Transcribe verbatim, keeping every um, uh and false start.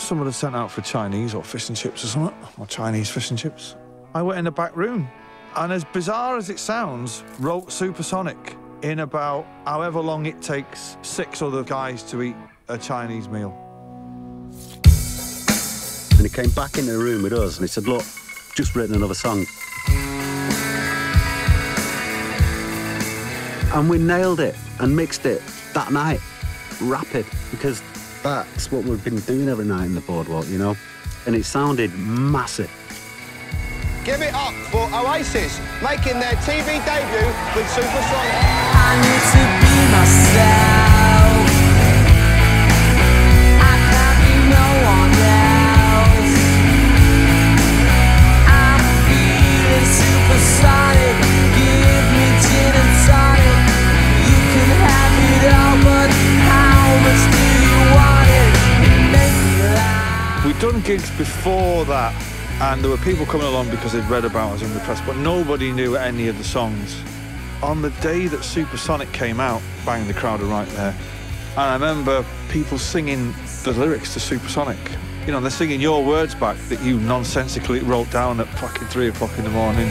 someone had sent out for Chinese or fish and chips or something, or Chinese fish and chips. I went in the back room, and as bizarre as it sounds, wrote Supersonic in about however long it takes six other guys to eat a Chinese meal. And he came back in the room with us and he said, look, just written another song. And we nailed it and mixed it that night, rapid, because that's what we've been doing every night in the boardwalk, you know? And it sounded massive. Give it up for Oasis, making their T V debut with Supersonic. I need to be myself. I can't be no one else. I'm feeling supersonic. Give me gin and tonic. You can have it all, but how much do you want it? Make me laugh. We've done gigs before that. And there were people coming along because they'd read about us in the press, but nobody knew any of the songs. On the day that Supersonic came out, bang, the crowd were right there. And I remember people singing the lyrics to Supersonic. You know, they're singing your words back that you nonsensically wrote down at fucking three o'clock in the morning.